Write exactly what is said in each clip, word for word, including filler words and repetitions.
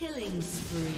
Killing spree.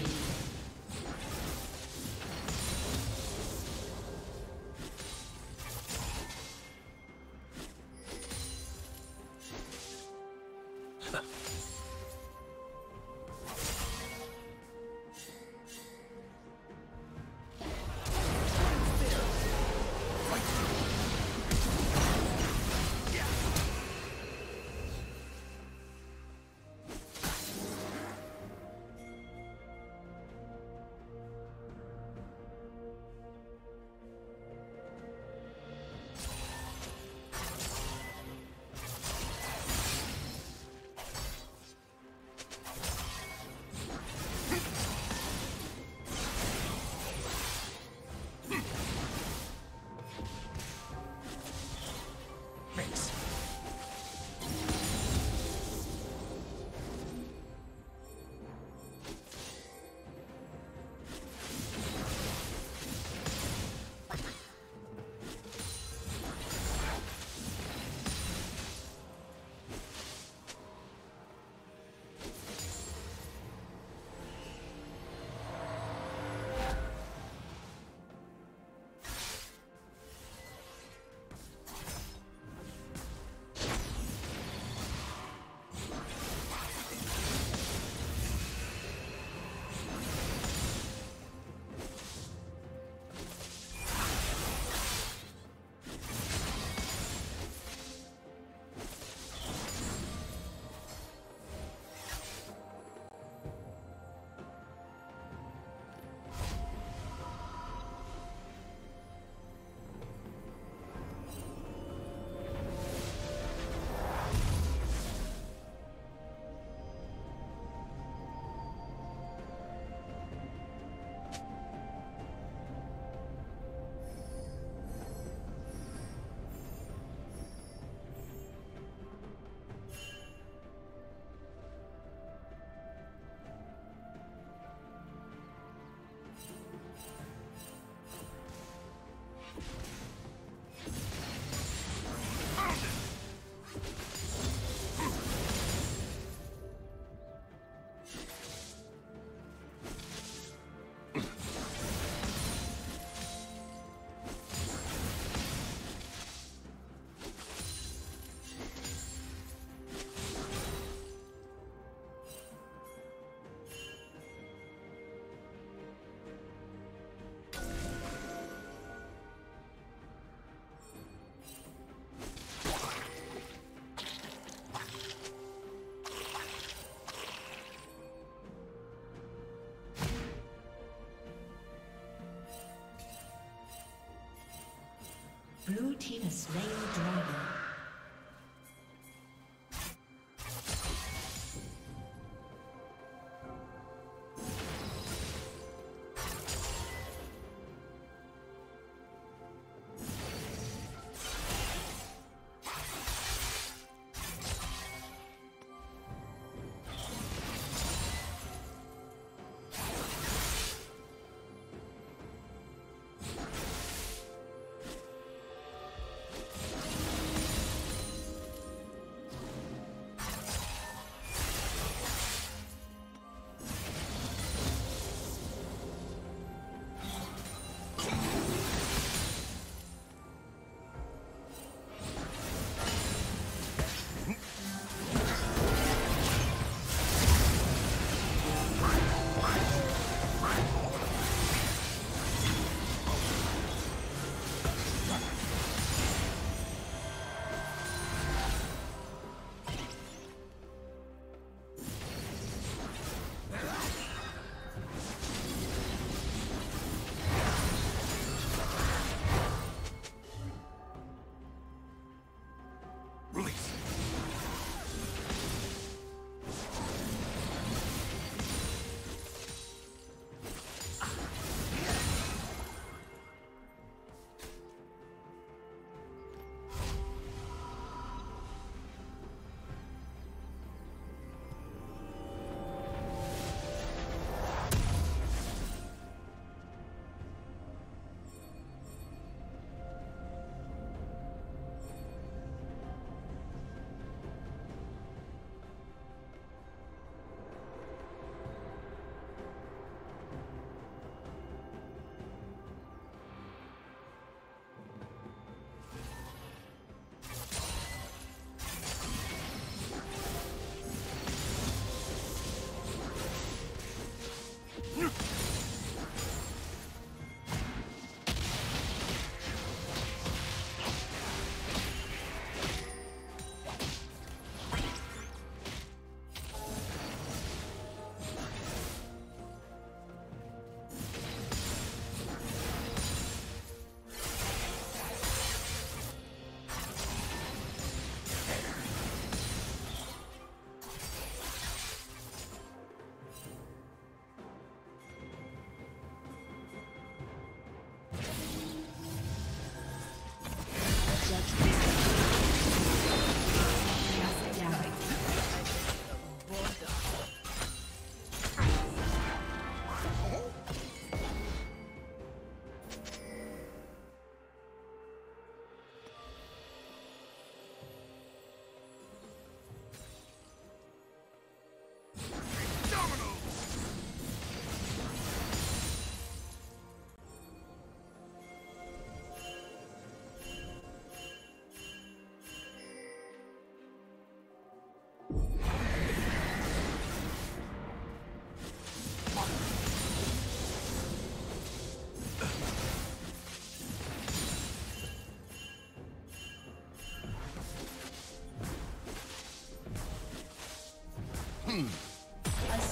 Blue team has slain the dragon.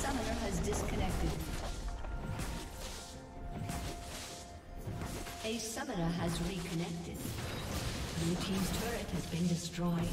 summoner has disconnected. A summoner has reconnected. Blue team's turret has been destroyed.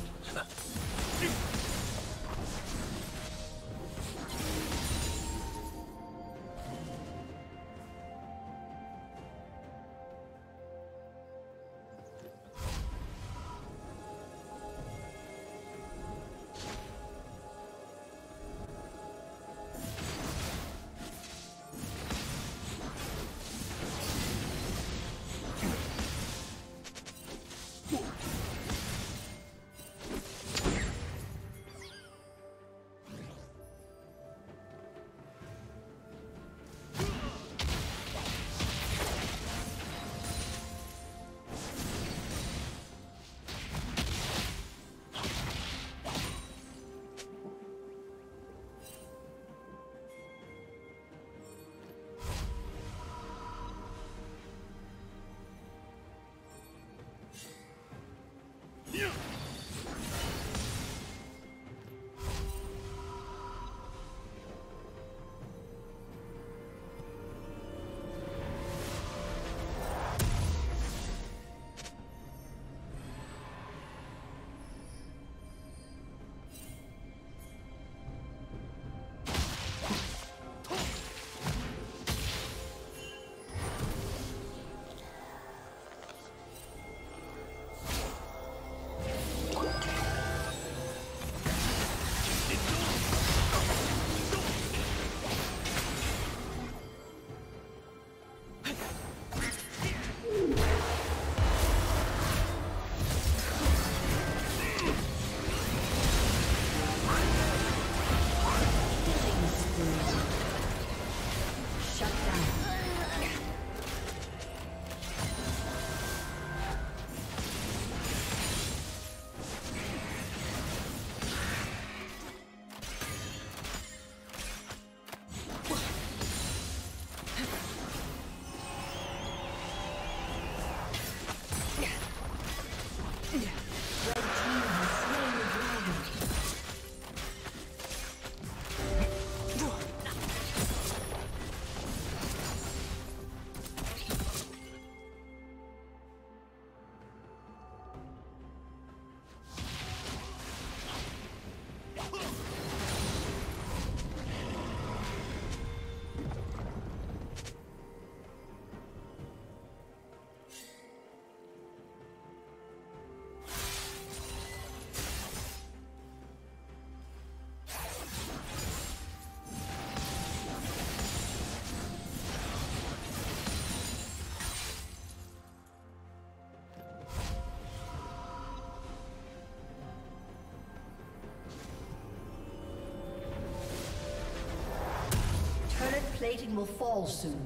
Plating will fall soon.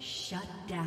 Shut down.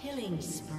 Killing spree.